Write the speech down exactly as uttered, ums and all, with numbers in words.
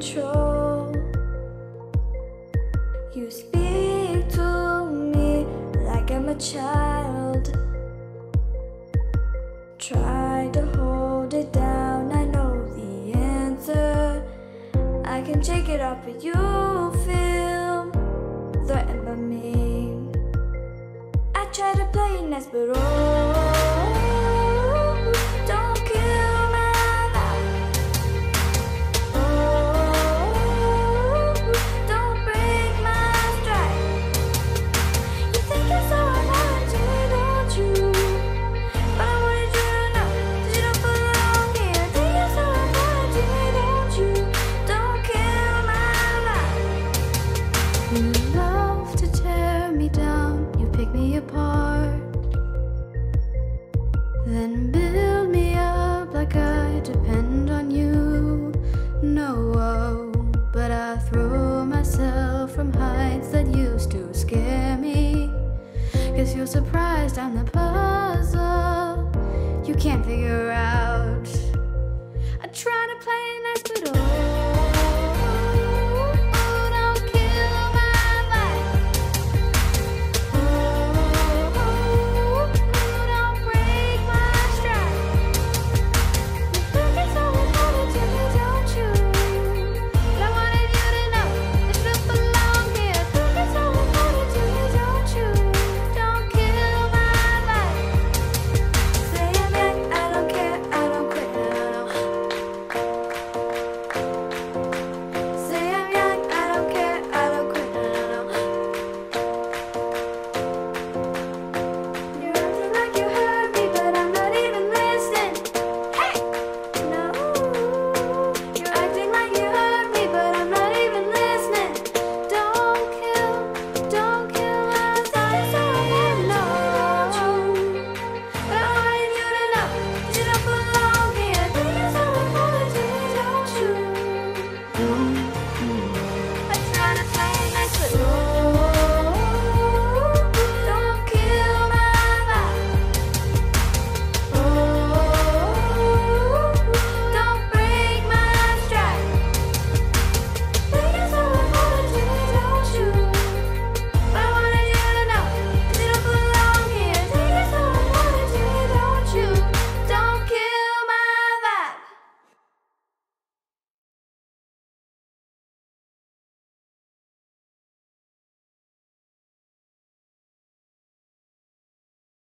control. You speak to me like I'm a child. Try to hold it down, I know the answer. I can shake it off, but you feel threatened by me. I try to play it nice, but oh, don't kill my vibe. Oh, don't break my stride. You think you're so annoying, don't you? But I wanted you to know that you don't belong here. You think you're so annoying, don't you? Don't kill my vibe. You love to tear me down, you pick me apart, then build me up like I depend on you. No, but I throw myself from heights that used to scare me. Guess you're surprised I'm the puzzle you can't figure out.